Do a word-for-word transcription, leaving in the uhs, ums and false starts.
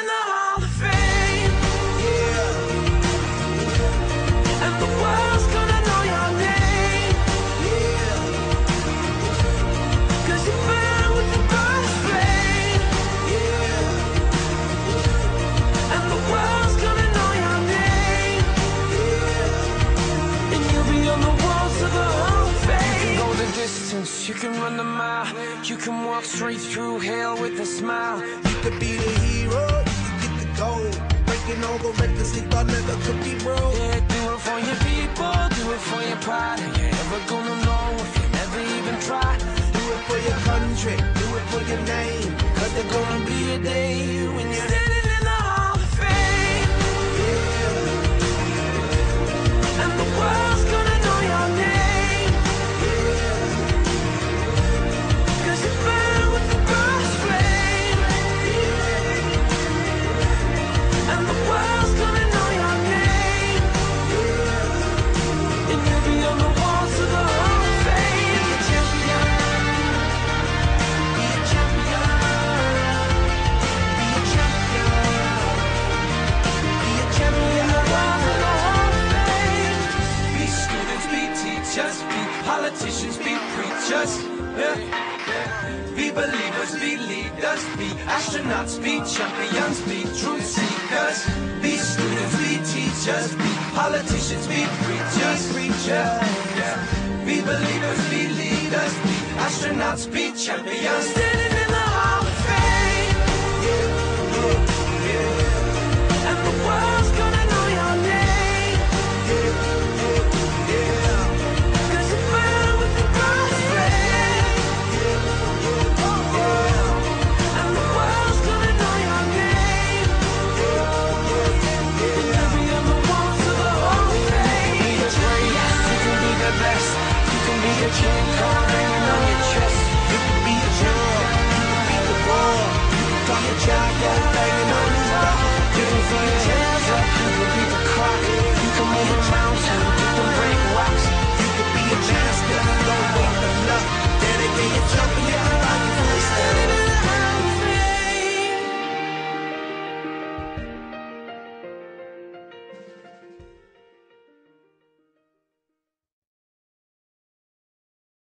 in the Hall of Fame, yeah. And the world's gonna know your name, yeah. Cause you're fine with the God of fame, yeah. And the world's gonna know your name, yeah. And you'll be on the walls of the Hall of Fame. You can go the distance, you can run the mile. You can walk straight through hell with a smile. You could be the hero, you could get the gold. Breaking all the records they thought never could be broke. Yeah, do it for your people, do it for your pride. And you're never gonna know if you never even try. Do it for your country, do it for your name. Cause there's gonna be a day when you're standing in the Hall of Fame. Yeah. And the world's gonna know your name. Politicians, be preachers, yeah. Be believers, be leaders, be astronauts, be champions, be truth seekers, be students, be teachers, be politicians, be preachers, preachers, yeah. Be believers, be leaders, be astronauts, be champions.